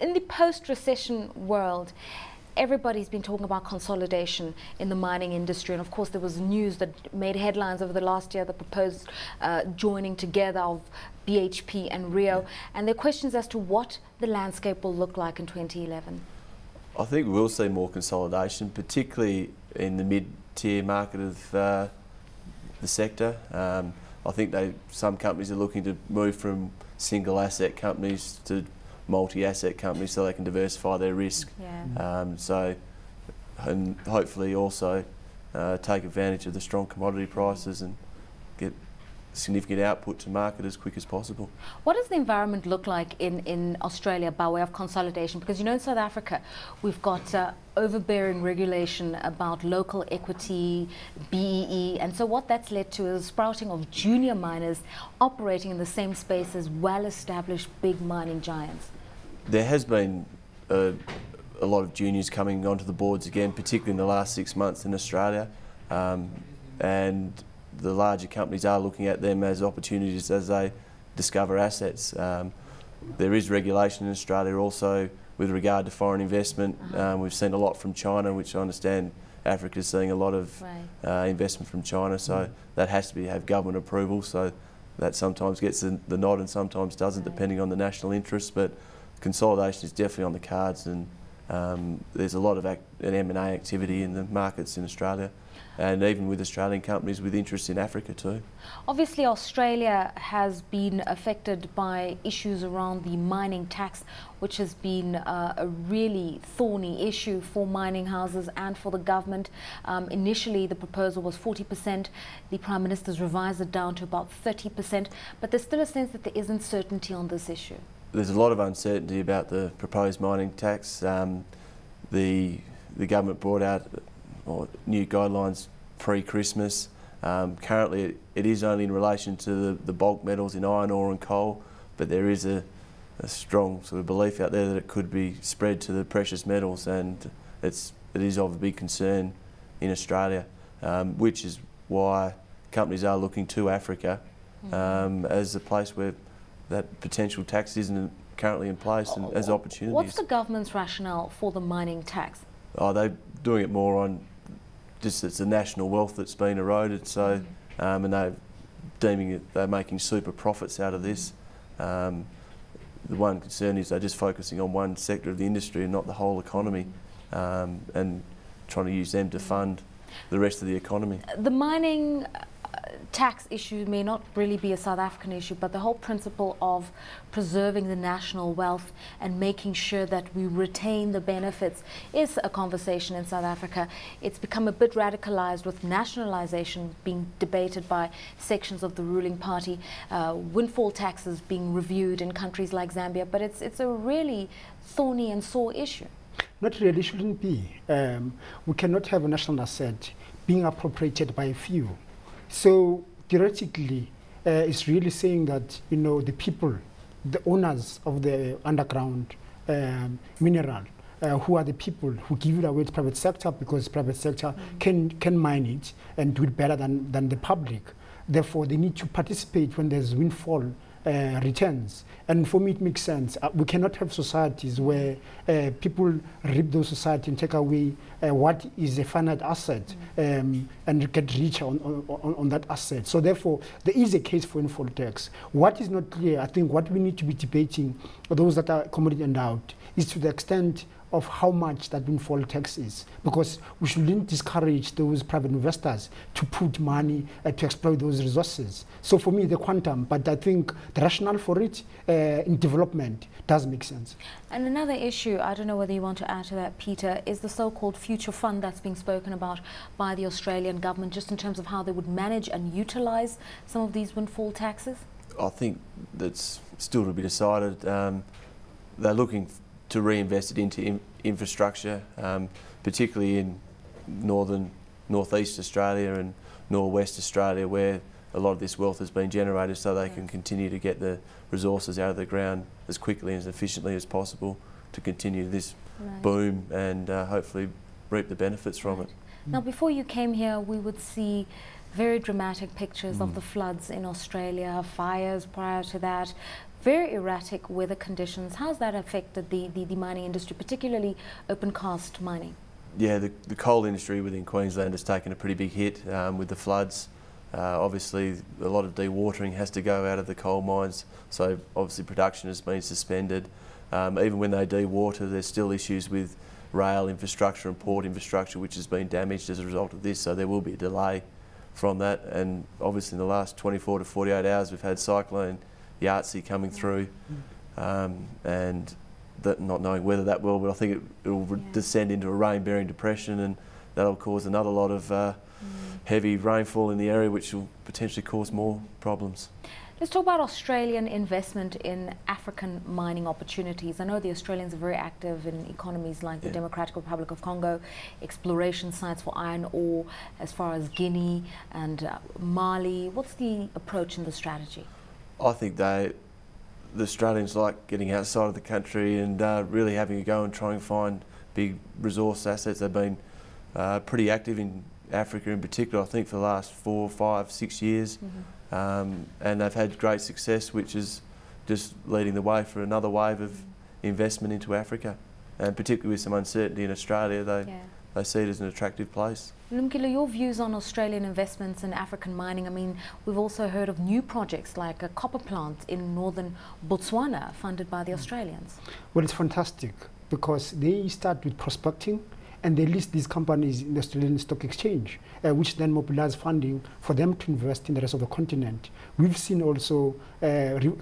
in the post-recession world, everybody's been talking about consolidation in the mining industry, and of course there was news that made headlines over the last year, the proposed joining together of BHP and Rio, and there are questions as to what the landscape will look like in 2011. I think we'll see more consolidation, particularly in the mid-tier market of the sector. I think some companies are looking to move from single asset companies to multi-asset companies so they can diversify their risk. And hopefully also take advantage of the strong commodity prices and get significant output to market as quick as possible. What does the environment look like in Australia by way of consolidation? Because, you know, in South Africa we've got overbearing regulation about local equity, BEE, and so what that's led to is a sprouting of junior miners operating in the same space as well-established big mining giants. There has been a lot of juniors coming onto the boards again, particularly in the last 6 months in Australia, and the larger companies are looking at them as opportunities as they discover assets. There is regulation in Australia also with regard to foreign investment. We've seen a lot from China, which I understand Africa is seeing a lot of investment from China, so that has to have government approval, so that sometimes gets the nod and sometimes doesn't, depending on the national interest. But consolidation is definitely on the cards, and there's a lot of M&A activity in the markets in Australia, and even with Australian companies with interest in Africa too. Obviously Australia has been affected by issues around the mining tax, which has been a really thorny issue for mining houses and for the government. Initially the proposal was 40%, the Prime Minister's revised it down to about 30%, but there's still a sense that there isn't certainty on this issue. There's a lot of uncertainty about the proposed mining tax. The government brought out new guidelines pre-Christmas. Currently it is only in relation to the bulk metals in iron ore and coal, but there is a strong sort of belief out there that it could be spread to the precious metals, and it is of a big concern in Australia, which is why companies are looking to Africa as a place where that potential tax isn't currently in place and as opportunities. What's the government's rationale for the mining tax? Oh, they're doing it more on just it's the national wealth that's been eroded, so and they're deeming it they're making super profits out of this. The one concern is they're just focusing on one sector of the industry and not the whole economy, and trying to use them to fund the rest of the economy. The mining tax issue may not really be a South African issue, but the whole principle of preserving the national wealth and making sure that we retain the benefits is a conversation in South Africa. It's become a bit radicalized with nationalization being debated by sections of the ruling party, windfall taxes being reviewed in countries like Zambia, but it's a really thorny and sore issue. Not really, shouldn't be. We cannot have a national asset being appropriated by a few. So theoretically, it's really saying that, you know, the people, the owners of the underground mineral, who are the people who give it away to private sector, because private sector can mine it and do it better than the public. Therefore, they need to participate when there's windfall returns. And for me, it makes sense. We cannot have societies where people rip those society and take away what is a finite asset and get richer on that asset. So therefore, there is a case for windfall tax. What is not clear, I think what we need to be debating, those that are commodity endowed, is to the extent of how much that windfall tax is, because we shouldn't discourage those private investors to put money to exploit those resources. So for me, the quantum, but I think the rationale for it in development does make sense. And another issue, I don't know whether you want to add to that, Peter, is the so-called future fund that's being spoken about by the Australian government, just in terms of how they would manage and utilise some of these windfall taxes? I think that's still to be decided. They're looking to reinvest it into infrastructure, particularly in northeast Australia and northwest Australia, where a lot of this wealth has been generated, so they can continue to get the resources out of the ground as quickly and as efficiently as possible to continue this boom and hopefully reap the benefits from it. Now, before you came here, we would see very dramatic pictures of the floods in Australia, fires prior to that, very erratic weather conditions. How's that affected the mining industry, particularly open cast mining? Yeah, the coal industry within Queensland has taken a pretty big hit with the floods. Obviously, a lot of dewatering has to go out of the coal mines, so obviously production has been suspended. Even when they dewater, there's still issues with rail infrastructure and port infrastructure, which has been damaged as a result of this, so there will be a delay from that. And obviously in the last 24 to 48 hours we've had cyclone Yahtzee coming through, and that, not knowing whether that will, but I think it will descend into a rain-bearing depression, and that'll cause another lot of heavy rainfall in the area, which will potentially cause more problems. Let's talk about Australian investment in African mining opportunities. I know the Australians are very active in economies like the Democratic Republic of Congo, exploration sites for iron ore as far as Guinea and Mali. What's the approach and the strategy? I think the Australians like getting outside of the country and really having a go and trying to find big resource assets. They've been pretty active in Africa in particular, I think, for the last 4, 5, 6 years. And they've had great success, which is just leading the way for another wave of investment into Africa. And particularly with some uncertainty in Australia, they see it as an attractive place. Lumkila, your views on Australian investments in African mining? I mean, we've also heard of new projects like a copper plant in northern Botswana funded by the Australians. Well, it's fantastic because they start with prospecting and they list these companies in the Australian Stock Exchange, which then mobilizes funding for them to invest in the rest of the continent. We've seen also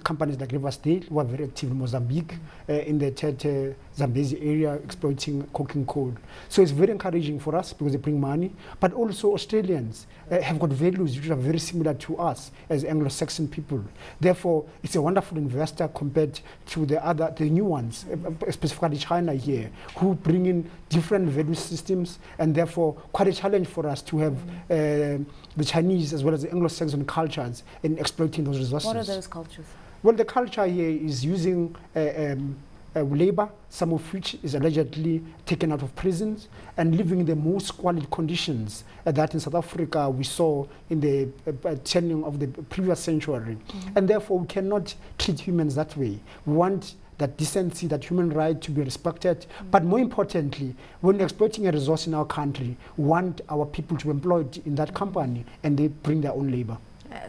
companies like River State, who are very active in Mozambique, in the Tete, Zambezi area, exploiting coking coal. So it's very encouraging for us because they bring money, but also Australians have got values which are very similar to us as Anglo-Saxon people. Therefore, it's a wonderful investor compared to the new ones, specifically China here, who bring in different values systems, and therefore quite a challenge for us to have the Chinese as well as the Anglo-Saxon cultures in exploiting those resources. What are those cultures? Well, the culture here is using labor, some of which is allegedly taken out of prisons, and living in the most squalid conditions that in South Africa we saw in the turning of the previous century. And therefore we cannot treat humans that way. We want that decency, that human right to be respected. But more importantly, when exploiting a resource in our country, we want our people to be employed in that company and they bring their own labor.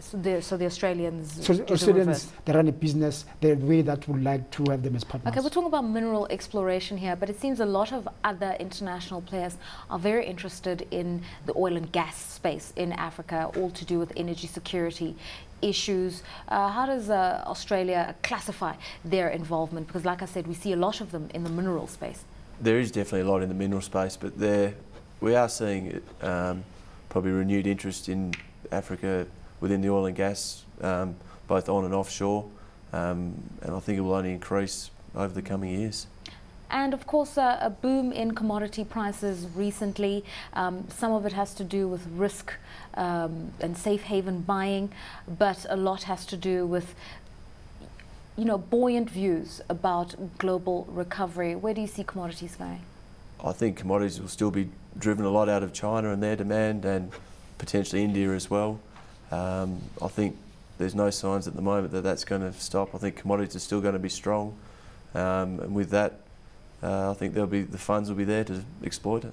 So the Australians... So the Australians, they run a business the way that would like to have them as partners. Okay, we're talking about mineral exploration here, but it seems a lot of other international players are very interested in the oil and gas space in Africa, all to do with energy security issues. How does Australia classify their involvement? Because like I said, we see a lot of them in the mineral space. There is definitely a lot in the mineral space, but we are seeing probably renewed interest in Africa within the oil and gas, both on and offshore, and I think it will only increase over the coming years. And of course a boom in commodity prices recently, some of it has to do with risk and safe haven buying, but a lot has to do with, you know, buoyant views about global recovery. Where do you see commodities going? I think commodities will still be driven a lot out of China and their demand, and potentially India as well. I think there's no signs at the moment that that's going to stop. I think commodities are still going to be strong, and with that I think the funds will be there to exploit it.